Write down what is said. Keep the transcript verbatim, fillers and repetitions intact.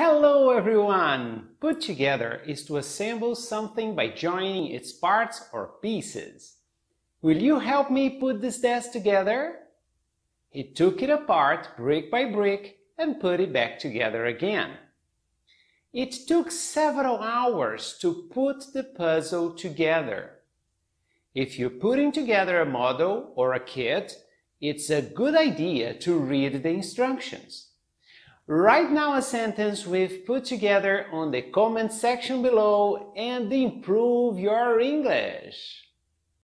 Hello everyone! Put together is to assemble something by joining its parts or pieces. Will you help me put this desk together? He took it apart brick by brick and put it back together again. It took several hours to put the puzzle together. If you're putting together a model or a kit, it's a good idea to read the instructions. Write now a sentence we've put together on the comment section below and improve your English.